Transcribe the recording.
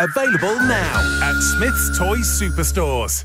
Available now at Smyths Toys Superstores.